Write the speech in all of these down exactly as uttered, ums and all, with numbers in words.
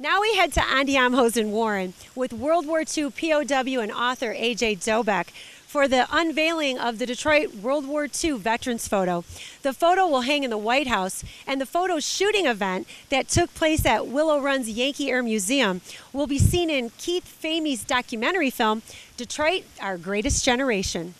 Now we head to Andiamo's in Warren with World War Two P O W and author A J Dobeck for the unveiling of the Detroit World War Two Veterans Photo. The photo will hang in the White House, and the photo shooting event that took place at Willow Run's Yankee Air Museum will be seen in Keith Famie's documentary film, Detroit Our Greatest Generation.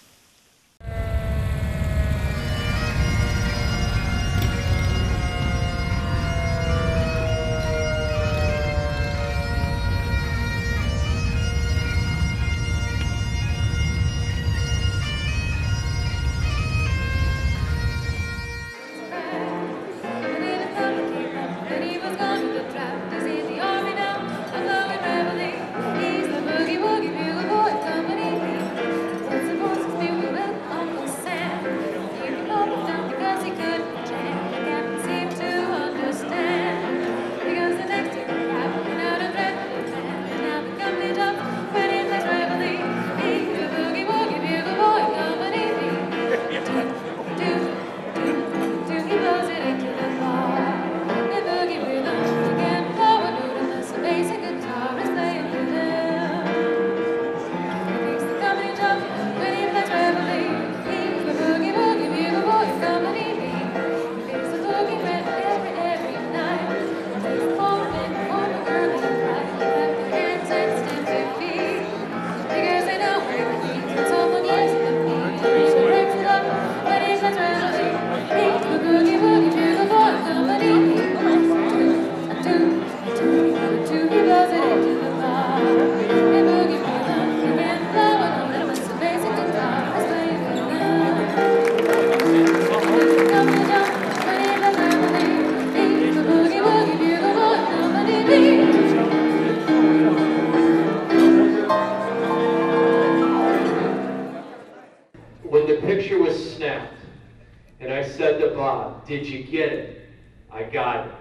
Did you get it? I got it.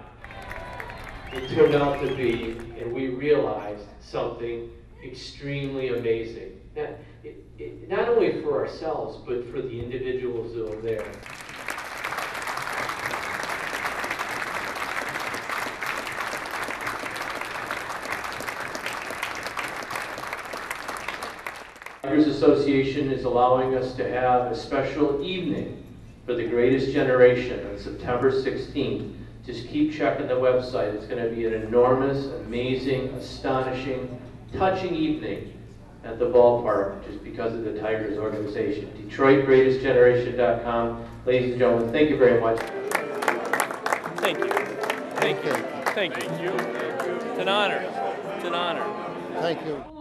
It turned out to be, and we realized something extremely amazing. Not, it, it, not only for ourselves, but for the individuals who are there. The Writers Association is allowing us to have a special evening for the Greatest Generation on September sixteenth. Just keep checking the website. It's going to be an enormous, amazing, astonishing, touching evening at the ballpark just because of the Tigers organization. Detroit Greatest Generation dot com. Ladies and gentlemen, thank you very much. Thank you. Thank you. Thank you. Thank you. It's an honor. It's an honor. Thank you.